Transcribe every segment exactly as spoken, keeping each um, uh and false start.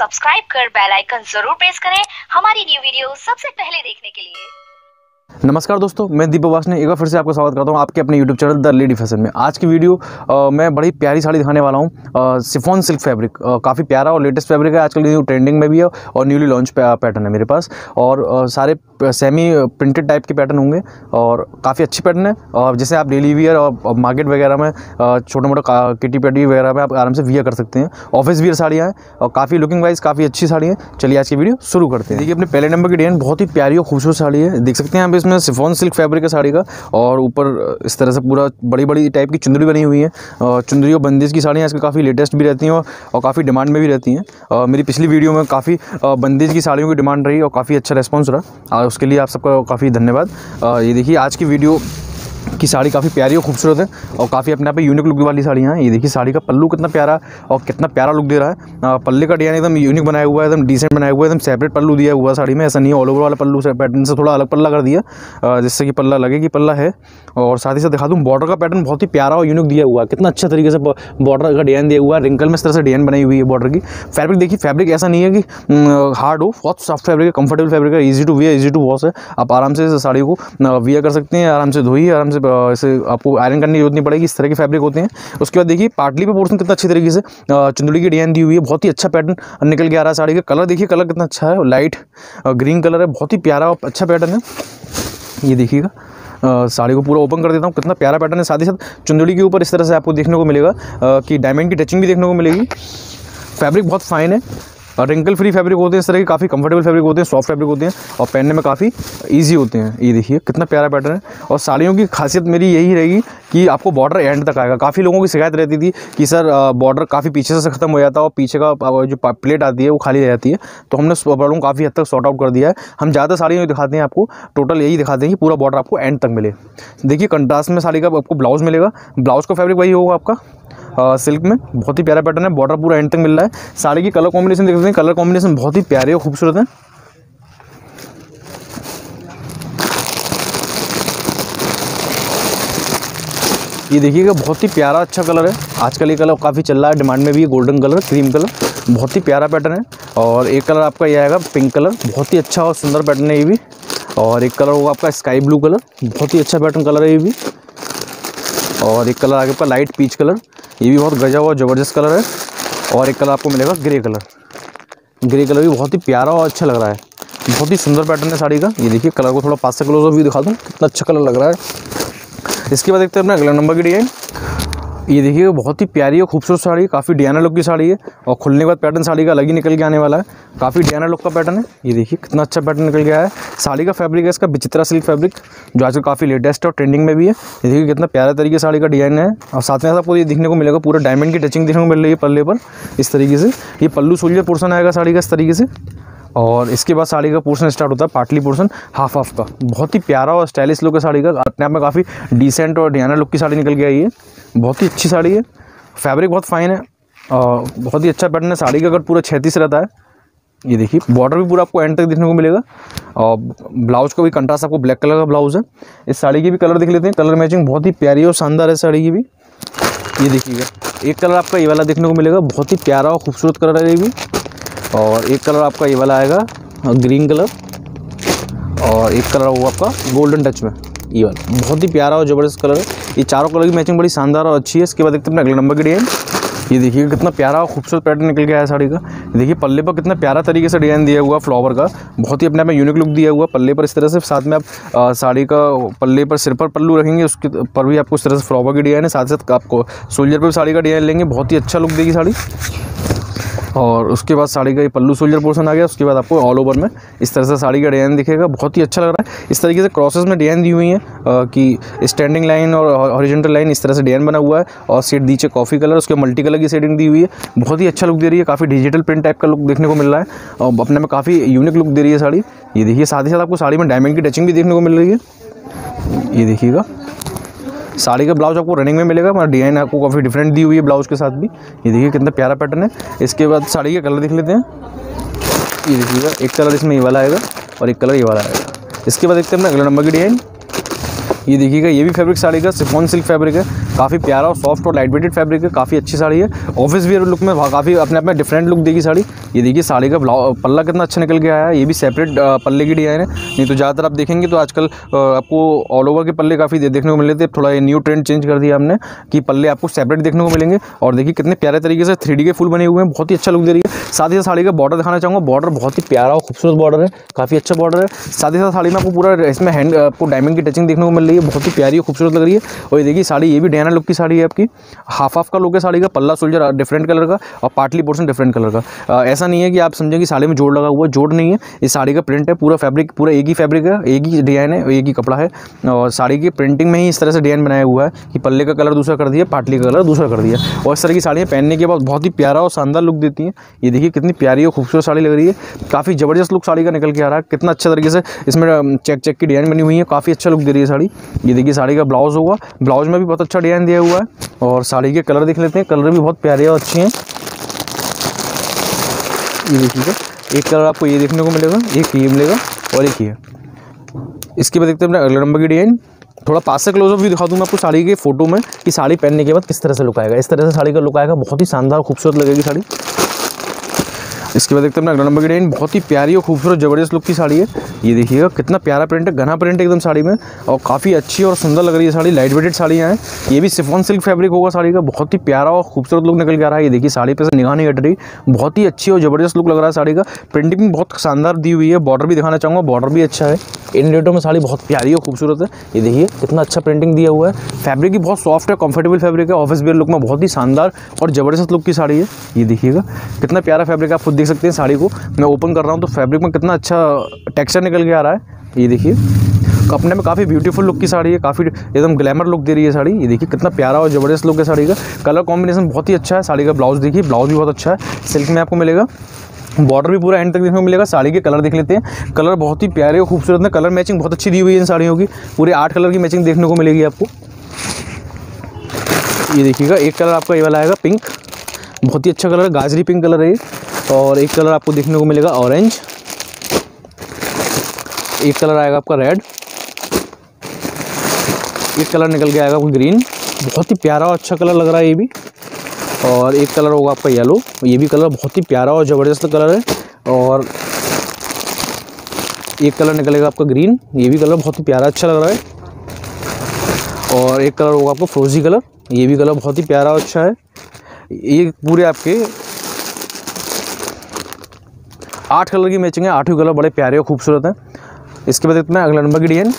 Subscribe कर bell icon जरूर press करें हमारी न्यू वीडियो सबसे पहले देखने के लिए। नमस्कार दोस्तों, मैं दीपक वासने एक बार फिर से आपका स्वागत करता हूं आपके अपने YouTube channel the lady fashion में। आज की वीडियो आ, मैं बड़ी प्यारी साड़ी दिखाने वाला हूं। शिफॉन सिल्क फैब्रिक काफ़ी प्यारा और लेटेस्ट फैब्रिक है, आजकल न्यू ट्रेंडिंग में भी है और न्यूली लॉन्च पैटर्न है मेरे पास। और आ, सारे सेमी प्रिंटेड टाइप के पैटर्न होंगे और काफ़ी अच्छी पैटर्न है। और जैसे आप डेली वियर और मार्केट वगैरह में छोटे मोटे किटी पैटी वगैरह में आप आराम से वियर कर सकते हैं। ऑफिस वियर साड़ियाँ हैं और काफ़ी लुकिंग वाइज काफ़ी अच्छी साड़ी है। चलिए आज की वीडियो शुरू करते हैं। देखिए अपने पहले नंबर की डिजाइन बहुत ही प्यारी और खूबसूरत साड़ी है। देख सकते हैं आप इसमें शिफॉन सिल्क फैब्रिक है साड़ी का, और ऊपर इस तरह से पूरा बड़ी बड़ी टाइप की चुंदड़ी बनी हुई है। चुंदड़ी और बंदिश की साड़ियाँ इसमें काफ़ी लेटेस्ट भी रहती हैं और काफ़ी डिमांड में भी रहती हैं। मेरी पिछली वीडियो में काफ़ी बंदिश की साड़ियों की डिमांड रही और काफ़ी अच्छा रिस्पॉन्स रहा, उसके लिए आप सबका काफ़ी धन्यवाद। ये देखिए आज की वीडियो की साड़ी काफ़ी प्यारी और खूबसूरत है और काफ़ी अपने आप में यूनिक लुक वाली साड़ियाँ हैं। ये देखिए साड़ी का पल्लू कितना प्यारा और कितना प्यारा लुक दे रहा है। पल्ले का डिजाइन एकदम यूनिक बनाया हुआ है, एकदम डिसेंट बनाया हुआ है, एकदम सेपरेट पल्लू दिया हुआ है साड़ी में। ऐसा नहीं ऑल ओवर वाला पल्लू पैटर्न से थोड़ा अलग पल्ला कर दिया, जिससे कि पल्ला लगे कि पल्ला है। और साथ ही साथ दिखा दूँ बॉर्डर का पैटर्न बहुत ही प्यारा और यूनिक दिया हुआ है। कितना अच्छा तरीके से बॉर्डर का डिजाइन दिया हुआ है, रिंकल में इस तरह से डिजाइन बनाई हुई है बॉर्डर की। फैब्रिक देखिए, फैब्रिक ऐसा नहीं है कि हार्ड हो, बहुत सॉफ्ट फैब्रिक है, कंफर्टेबल फैब्रिक है, easy to wear easy to wash है। आप आराम से साड़ी को वियर कर सकते हैं, आराम से धोइए, आराम से ऐसे आपको आयरन करने की जरूरत नहीं पड़ेगी। इस तरह के फैब्रिक होते हैं। उसके बाद देखिए पार्टली पे पोर्शन कितना अच्छी तरीके से चुंदड़ी की डिजाइन दी हुई है, बहुत ही अच्छा पैटर्न निकल के आ रहा है साड़ी का। कलर देखिए, कलर कितना अच्छा है, लाइट ग्रीन कलर है, बहुत ही प्यारा और अच्छा पैटर्न है। ये देखिएगा, साड़ी को पूरा ओपन कर देता हूँ, कितना प्यारा पैटर्न है। साथ ही साथ चुंदड़ी के ऊपर इस तरह से आपको देखने को मिलेगा कि डायमंड की टचिंग भी देखने को मिलेगी। फैब्रिक बहुत फाइन है, रिंकल फ्री फैब्रिक होते हैं इस तरह के, काफ़ी कंफर्टेबल फैब्रिक होते हैं, सॉफ्ट फैब्रिक होते हैं और पहनने में काफ़ी इजी होते हैं। ये देखिए कितना प्यारा पैटर्न है। और साड़ियों की खासियत मेरी यही रहेगी कि आपको बॉर्डर एंड तक आएगा। काफ़ी लोगों की शिकायत रहती थी कि सर बॉर्डर काफ़ी पीछे से ख़त्म हो जाता है और पीछे का जो प्लेट आती है वो खाली रह जाती है, तो हमने उस प्रॉब्लम को काफ़ी हद तक सॉर्ट आउट कर दिया है। हम ज़्यादा साड़ियों दिखाते हैं आपको, टोटल यही दिखाते हैं कि पूरा बॉर्डर आपको एंड तक मिले। देखिए कंट्रास्ट में साड़ी का आपको ब्लाउज़ मिलेगा, ब्लाउज़ का फैब्रिक वही होगा आपका सिल्क में। बहुत ही प्यारा पैटर्न है, बॉर्डर पूरा एंड तक मिल रहा है। साड़ी की कलर कॉम्बिनेशन देखते हैं, कलर कॉम्बिनेशन बहुत ही प्यारे और खूबसूरत है। ये देखिएगा बहुत ही प्यारा अच्छा कलर है, आजकल ये कलर काफ़ी चल रहा है, डिमांड में भी है, गोल्डन कलर क्रीम कलर, बहुत ही प्यारा पैटर्न है। और एक कलर आपका ये आएगा पिंक कलर, बहुत ही अच्छा और सुंदर पैटर्न है ये भी। और एक कलर होगा आपका स्काई ब्लू कलर, बहुत ही अच्छा पैटर्न कलर है ये भी। और एक कलर आगे आपका लाइट पीच कलर, ये भी बहुत गजब और ज़बरदस्त कलर है। और एक कलर आपको मिलेगा ग्रे कलर, ग्रे कलर भी बहुत ही प्यारा और अच्छा लग रहा है, बहुत ही सुंदर पैटर्न है साड़ी का। ये देखिए कलर को थोड़ा पास से क्लोज भी दिखा दूँ, कितना अच्छा कलर लग रहा है। इसके बाद देखते हैं अपना अगला नंबर की डिजाइन। ये देखिए बहुत ही प्यारी और खूबसूरत साड़ी, काफ़ी डिजाइनर लुक की साड़ी है और खुलने के बाद पैटर्न साड़ी का अलग ही निकल के आने वाला है, काफ़ी डिजाइनर लुक का पैटर्न है। ये देखिए कितना अच्छा पैटर्न निकल गया है। साड़ी का फैब्रिक है इसका विचित्रा सिल्क फैब्रिक, जो आजकल काफ़ी लेटेस्ट और ट्रेंडिंग में भी है। ये देखिए कितना प्यारा तरीके से साड़ी का डिजाइन है और साथ में आपको ये देखने को मिलेगा पूरा डायमंड की टचिंग देखने को मिल रही है पल्ले पर इस तरीके से। ये पल्लू सोल्जर पोर्सन आएगा साड़ी का इस तरीके से, और इसके बाद साड़ी का पोर्शन स्टार्ट होता है पार्टली पोर्शन हाफ हाफ का। बहुत ही प्यारा और स्टाइलिश लुक है साड़ी का, अपने आप में काफ़ी डिसेंट और डिजाइनर लुक की साड़ी निकल के आई है, बहुत ही अच्छी साड़ी है। फैब्रिक बहुत फाइन है और बहुत ही अच्छा पैटर्न है साड़ी का, अगर पूरा छत्तीस रहता है। ये देखिए बॉर्डर भी पूरा आपको एंड तक देखने को मिलेगा और ब्लाउज का भी कंट्रास्ट आपको ब्लैक कलर का ब्लाउज है। इस साड़ी की भी कलर देख लेते हैं, कलर मैचिंग बहुत ही प्यारी और शानदार है साड़ी की भी। ये देखिएगा एक कलर आपका ये वाला देखने को मिलेगा, बहुत ही प्यारा और खूबसूरत कलर है ये भी। और एक कलर आपका ये वाला आएगा ग्रीन कलर, और एक कलर होगा आपका गोल्डन टच में ये वाला, बहुत ही प्यारा और ज़बरदस्त कलर है। ये चारों कलर की मैचिंग बड़ी शानदार और अच्छी है। इसके बाद देखते हैं अपने अगले नंबर की डिजाइन। ये देखिए कितना प्यारा और खूबसूरत पैटर्न निकल के आया साड़ी का। देखिए पल्ले पर कितना प्यारा तरीके से डिजाइन दिया हुआ फ्लावर का, बहुत ही अपने आप में यूनिक लुक दिया हुआ पल्ले पर इस तरह से। साथ में आप साड़ी का पल्ले पर सिर पर पल्लू रखेंगे, उसके पर भी आपको इस तरह से फ्लावर की डिजाइन है। साथ साथ आपको सोल्जर पर भी साड़ी का डिजाइन लेंगे, बहुत ही अच्छा लुक देगी साड़ी। और उसके बाद साड़ी का ये पल्लू सोल्जर पोर्शन आ गया, उसके बाद आपको ऑल ओवर में इस तरह से साड़ी का डिजाइन दिखेगा, बहुत ही अच्छा लग रहा है। इस तरीके से क्रॉसेस में डिजाइन दी हुई है कि स्टैंडिंग लाइन और हॉरिजॉन्टल लाइन इस तरह से डिजाइन बना हुआ है। और शेड नीचे कॉफ़ी कलर, उसके मल्टी कलर की शेडिंग दी हुई है, बहुत ही अच्छा लुक दे रही है, काफ़ी डिजिटल प्रिंट टाइप का लुक देखने को मिल रहा है और अपने में काफ़ी यूनिक लुक दे रही है साड़ी। ये देखिए साथ ही साथ आपको साड़ी में डायमंड की टचिंग भी देखने को मिल रही है। ये देखिएगा साड़ी का ब्लाउज आपको रनिंग में मिलेगा, मगर डिजाइन आपको काफ़ी डिफरेंट दी हुई है ब्लाउज के साथ भी। ये देखिए कितना प्यारा पैटर्न है। इसके बाद साड़ी के कलर देख लेते हैं। ये देखिएगा एक कलर इसमें ये वाला आएगा और एक कलर ये वाला आएगा। इसके बाद देखते हैं अपना अगला नंबर की डिजाइन। ये देखिएगा, ये भी फैब्रिक साड़ी का शिफॉन सिल्क फैब्रिक है, काफ़ी प्यारा और सॉफ्ट और लाइट वेटेड फैब्रिक है, काफ़ी अच्छी साड़ी है। ऑफिस वेयर लुक में काफ़ी अपने आप में डिफरेंट लुक देगी साड़ी। ये देखिए साड़ी का पल्ला कितना अच्छा निकल के आया है, ये भी सेपरेट पल्ले की डिज़ाइन है। नहीं तो ज़्यादातर आप देखेंगे तो आजकल आपको ऑल ओवर के पल्ले काफ़ी देखने को मिल रहे थे, थोड़ा ये न्यू ट्रेंड चेंज कर दिया हमने कि पल्ले आपको सेपरेट देखने को मिलेंगे। और देखिए कितने प्यारे तरीके से थ्री डी के फूल बने हुए हैं, बहुत ही अच्छा लुक दे रही है। साथ ही साड़ी का बॉर्डर दिखाना चाहूँगा, बॉर्डर बहुत ही प्यारा और खूबसूरत बॉर्डर है, काफ़ी अच्छा बॉर्डर है। साथ ही साथ साड़ी में आपको पूरा इसमें हैंड आपको डायमंड की टचिंग देखने को मिल रही है, बहुत ही प्यारी और खूबसूरत लग रही है। और ये देखिए साड़ी, ये भी डियाना लुक की साड़ी है आपकी, हाफ हाफ का लुक है साड़ी का, पल्ला सोल्जर डिफरेंट कलर का और पार्टली पोर्सन डिफरेंट कलर का। आ, ऐसा नहीं है कि आप समझें कि साड़ी में जोड़ लगा हुआ, जोड़ नहीं है, इस साड़ी का प्रिंट है, पूरा फैब्रिक पूरा एक ही फैब्रिक है, एक ही डिजाइन है, एक ही कपड़ा है। और साड़ी की प्रिंटिंग में ही इस तरह से डिजाइन बनाया हुआ है कि पल्ले का कलर दूसरा कर दिया, पार्टली का कलर दूसरा कर दिया। और इस तरह की साड़ियाँ पहनने के बाद बहुत ही प्यारा और शानदार लुक देती हैं। ये देखिए कितनी प्यारी और खूबसूरत साड़ी लग रही है, काफ़ी ज़बरदस्त लुक साड़ी का निकल के आ रहा है। कितना अच्छा तरीके से इसमें चेक चेक की डिजाइन बनी हुई है, काफ़ी अच्छा लुक दे रही है साड़ी। ये देखिए साड़ी का ब्लाउज होगा, ब्लाउज में भी बहुत अच्छा डिजाइन दिया हुआ है। और साड़ी के कलर देख लेते हैं, कलर भी बहुत प्यारे और अच्छे हैं। ये देखिएगा, एक कलर आपको ये देखने को मिलेगा, एक ये मिलेगा और एक ये। इसके बाद देखते हैं अपना अगले नंबर की डिजाइन। थोड़ा पास से क्लोजअप भी दिखा दूंगा आपको साड़ी के फोटो में कि साड़ी पहनने के बाद किस तरह से लुक आएगा। इस तरह से साड़ी का लुक आएगा, बहुत ही शानदार खूबसूरत लगेगी साड़ी। इसके बाद देखते हैं अपना अगला नंबर की डिजाइन। बहुत ही प्यारी और खूबसूरत ज़बरदस्त लुक की साड़ी है। ये देखिएगा कितना प्यारा प्रिंट है, घना प्रिंट है एकदम साड़ी में, और काफ़ी अच्छी और सुंदर लग रही है साड़ी। लाइट वेटेड साड़ियाँ हैं, ये भी शिफॉन सिल्क फैब्रिक होगा साड़ी का, बहुत ही प्यारा और खूबसूरत लुक निकल के आ रहा है। ये देखिए साड़ी पे से निगाह नहीं हट रही, बहुत ही अच्छी और ज़बरदस्त लुक लग रहा है साड़ी का। प्रिंटिंग भी बहुत शानदार दी हुई है, बॉर्डर भी दिखाना चाहूँगा, बॉर्डर भी अच्छा है। इन रेटों में साड़ी बहुत प्यारी और खूबसूरत है। ये देखिए कितना अच्छा प्रिंटिंग दिया हुआ है, फैब्रिक भी बहुत सॉफ्ट है, कंफर्टेबल फैब्रिक है। ऑफिस वेयर लुक में बहुत ही शानदार और ज़बरदस्त लुक की साड़ी है। ये देखिएगा कितना प्यारा फैब्रिक, आप खुद देख सकते हैं। साड़ी को मैं ओपन कर रहा हूँ तो फैब्रिक में कितना अच्छा टेक्सचर निकल के आ रहा है। ये देखिए अपने में काफ़ी ब्यूटीफुल लुक की साड़ी है, काफ़ी एकदम ग्लैमर लुक दे रही है साड़ी। ये देखिए कितना प्यारा और ज़बरदस्त लुक है साड़ी का, कलर कॉम्बिनेशन बहुत ही अच्छा है। साड़ी का ब्लाउज देखिए, ब्लाउज भी बहुत अच्छा है, सिल्क में आपको मिलेगा, बॉर्डर भी पूरा एंड तक देखने को मिलेगा। साड़ी के कलर देख लेते हैं, कलर बहुत ही प्यारे और खूबसूरत है, कलर मैचिंग बहुत अच्छी दी हुई है इन साड़ियों की, पूरे आठ कलर की मैचिंग देखने को मिलेगी आपको। ये देखिएगा एक कलर आपका ये वाला आएगा पिंक, बहुत ही अच्छा कलर है, गाजरी पिंक कलर है। और एक कलर आपको देखने को मिलेगा ऑरेंज, एक कलर आएगा आपका रेड, एक कलर निकल के आएगा आपको ग्रीन, बहुत ही प्यारा और अच्छा कलर लग रहा है ये भी। और एक कलर होगा आपका येलो, ये भी कलर बहुत ही प्यारा और ज़बरदस्त कलर है। और एक कलर निकलेगा आपका ग्रीन, ये भी कलर बहुत ही प्यारा अच्छा लग रहा है। और एक कलर होगा आपका फ्रोजी कलर, ये भी कलर बहुत ही प्यारा और अच्छा है। ये पूरे आपके आठ कलर की मैचिंग है, आठों कलर बड़े प्यारे और खूबसूरत हैं। इसके बाद इतना अगला नंबर की डिजाइन।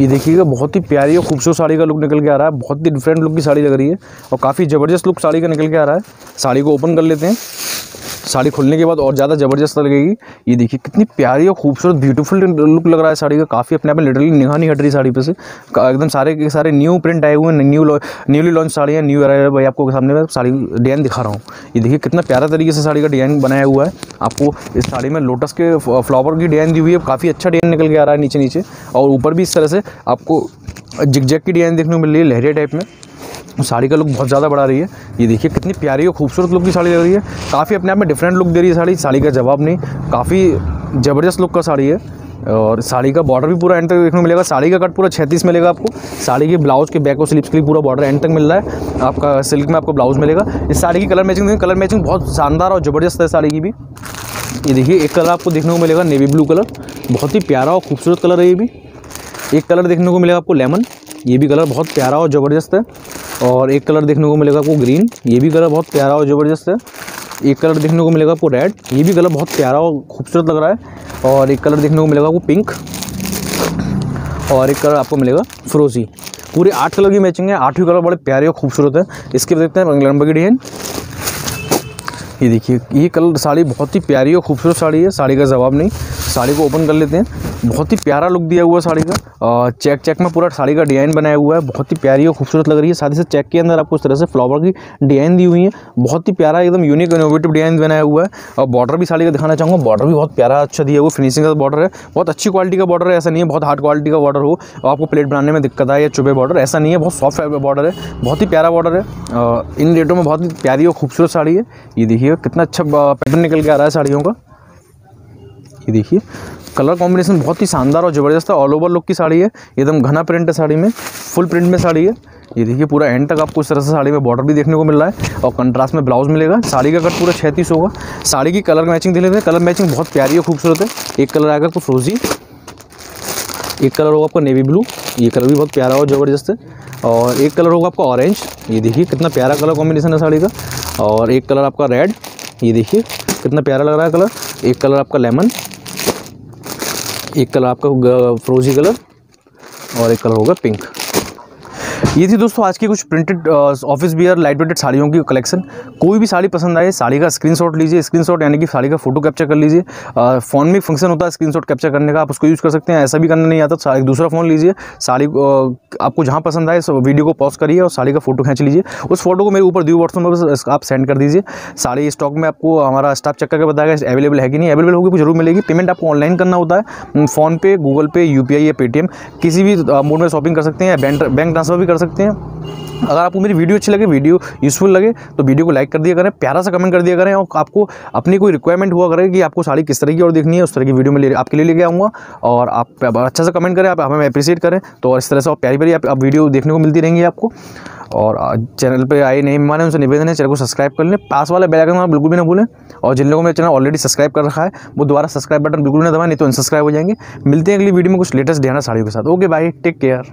ये देखिएगा बहुत ही प्यारी और खूबसूरत साड़ी का लुक निकल के आ रहा है, बहुत ही डिफरेंट लुक की साड़ी लग रही है और काफ़ी ज़बरदस्त लुक साड़ी का निकल के आ रहा है। साड़ी को ओपन कर लेते हैं, साड़ी खुलने के बाद और ज़्यादा ज़बरदस्त लगेगी। ये देखिए कितनी प्यारी और खूबसूरत ब्यूटीफुल लुक लग रहा है साड़ी का, काफ़ी अपने आप में लिटरली निगाह नहीं हट रही साड़ी पे से। एकदम सारे के सारे न्यू प्रिंट आए हुए हैं, न्यू न्यूली लॉन्च साड़ी है, न्यू अराइवल। भाई आपको सामने में साड़ी डिजाइन दिखा रहा हूँ। ये देखिए कितना प्यारा तरीके से साड़ी का डिजाइन बनाया हुआ है। आपको इस साड़ी में लोटस के फ्लावर की डिजाइन दी हुई है, काफ़ी अच्छा डिजाइन निकल के आ रहा है नीचे नीचे। और ऊपर भी इस तरह से आपको जिगजैग की डिजाइन देखने को मिल रही है, लहरिया टाइप में। साड़ी का लुक बहुत ज़्यादा बढ़ा रही है। ये देखिए कितनी प्यारी और खूबसूरत लुक की साड़ी लग रही है, काफ़ी अपने आप में डिफरेंट लुक दे रही है साड़ी, साड़ी का जवाब नहीं, काफ़ी ज़बरदस्त लुक का साड़ी है। और साड़ी का बॉर्डर भी पूरा एंड तक देखने को मिलेगा, साड़ी का कट पूरा छत्तीस मिलेगा आपको। साड़ी के ब्लाउज के बैक और स्लीव्स के लिए पूरा बॉर्डर एंड तक मिल रहा है आपका, सिल्क में आपको ब्लाउज मिलेगा। इस साड़ी की कलर मैचिंग, कलर मैचिंग बहुत शानदार और ज़बरदस्त है साड़ी की भी। ये देखिए एक कलर आपको देखने को मिलेगा नेवी ब्लू कलर, बहुत ही प्यारा और खूबसूरत कलर है ये भी। एक कलर देखने को मिलेगा आपको लेमन, ये भी कलर बहुत प्यारा और ज़बरदस्त है। और एक कलर देखने को मिलेगा आपको ग्रीन, ये भी कलर बहुत प्यारा और ज़बरदस्त है। एक कलर देखने को मिलेगा आपको रेड, ये भी कलर बहुत प्यारा और खूबसूरत लग रहा है। और एक कलर देखने को मिलेगा आपको पिंक, और एक कलर आपको मिलेगा फ्रोजी। पूरे आठ कलर की मैचिंग है, आठों कलर बड़े प्यारे और खूबसूरत है। इसके बाद देखते हैं अगला नंबर की डिजाइन। ये देखिए ये कलर साड़ी बहुत ही प्यारी और खूबसूरत साड़ी है, साड़ी का जवाब नहीं। साड़ी को ओपन कर लेते हैं, बहुत ही प्यारा लुक दिया हुआ है साड़ी का, और चेक चेक में पूरा साड़ी का डिज़ाइन बनाया हुआ है, बहुत ही प्यारी और खूबसूरत लग रही है। साथ ही साथ चेक के अंदर आपको इस तरह से फ्लावर की डिज़ाइन दी हुई है, बहुत ही प्यारा एकदम यूनिक इनोवेटिव डिज़ाइन बनाया हुआ है। और बॉर्डर भी साड़ी का दिखाना चाहूँगा, बॉर्डर भी बहुत प्यारा अच्छा दिया हुआ, फिनिशिंग का बॉर्डर है, बहुत अच्छी क्वालिटी का बॉर्डर है। ऐसा नहीं है बहुत हार्ड क्वालिटी का बॉर्डर हो आपको प्लेट बनाने में दिक्कत आए या चुभे बॉर्डर, ऐसा नहीं है, बहुत सॉफ्ट बॉर्डर है, बहुत ही प्यारा बॉर्डर है। इन रेटों में बहुत ही प्यारी और खूबसूरत साड़ी है। ये देखिए कितना अच्छा पैटर्न निकल के आ रहा है साड़ियों का। ये देखिए कलर कॉम्बिनेशन बहुत ही शानदार और ज़बरदस्त है। ऑल ओवर लुक की साड़ी है, एकदम घना प्रिंट है साड़ी में, फुल प्रिंट में साड़ी है। ये देखिए पूरा एंड तक आपको इस तरह से साड़ी में बॉर्डर भी देखने को मिल रहा है और कंट्रास्ट में ब्लाउज मिलेगा। साड़ी का कट पूरा छत्तीस होगा। साड़ी की कलर मैचिंग देख लेते हैं। कलर मैचिंग बहुत प्यारी और खूबसूरत है। एक कलर आएगा आपको फ्रोजी, एक कलर होगा आपका नेवी ब्लू, ये कलर भी बहुत प्यारा और ज़बरदस्त है। और एक कलर होगा आपका ऑरेंज, ये देखिए कितना प्यारा कलर कॉम्बिनेशन है साड़ी का। और एक कलर आपका रेड, ये देखिए कितना प्यारा लग रहा है कलर। एक कलर आपका लेमन, एक कलर आपका फ्रोजी कलर और एक कलर होगा पिंक। ये थी दोस्तों आज की कुछ printed office wear light weighted साड़ियों की कलेक्शन। कोई भी साड़ी पसंद आए साड़ी का स्क्रीनशॉट लीजिए, स्क्रीनशॉट यानी कि साड़ी का फोटो कैप्चर कर लीजिए। फ़ोन में एक फंक्शन होता है स्क्रीनशॉट कैप्चर करने का, आप उसको यूज़ कर सकते हैं। ऐसा भी करना नहीं आता तो एक दूसरा फ़ोन लीजिए। साड़ी आपको जहाँ पसंद आए वीडियो को पॉज करिए और साड़ी का फोटो खींच लीजिए। उस फोटो को मेरे ऊपर दिए व्हाट्सअप पर आप सेंड कर दीजिए। साड़ी स्टॉक में आपको हमारा स्टाफ चेक करके बताएगा अवेलेबल है कि नहीं। अवेलेबल होगी तो जरूर मिलेगी। पेमेंट आपको ऑनलाइन करना होता है, PhonePe, Google Pay, U P I या पेटीएम, किसी भी मोड में शॉपिंग कर सकते हैं। बैंक ट्रांसफर भी कर सकते हैं। अगर आपको मेरी वीडियो अच्छी लगे, वीडियो यूज़फुल लगे तो वीडियो को लाइक कर दिया करें, प्यारा सा कमेंट कर दिया करें। और आपको अपनी कोई रिक्वायरमेंट हुआ करें कि आपको साड़ी किस तरह की और देखनी है, उस तरह की वीडियो मैं आपके लिए लेके आऊँगा। और आप अच्छा सा कमेंट करें, आप हमें अप्रिशिएट करें। तो इस तरह से और प्यारी प्यारी आप, आप वीडियो देखने को मिलती रहेंगी आपको। और चैनल पे आए नहीं माने उनसे निवेदन है चैनल को सब्सक्राइब कर लें, पास वाला बेल आइकन बिल्कुल भी ना भूलें। और जिन लोगों ने चैनल ऑलरेडी सब्सक्राइब कर रखा है वो दोबारा सब्सक्राइब बटन बिल्कुल ना दबाएं, नहीं तो अनसब्सक्राइब हो जाएंगे। मिलते हैं अगली वीडियो में कुछ लेटेस्ट ध्यान साड़ियों के साथ। Okay bye, take care.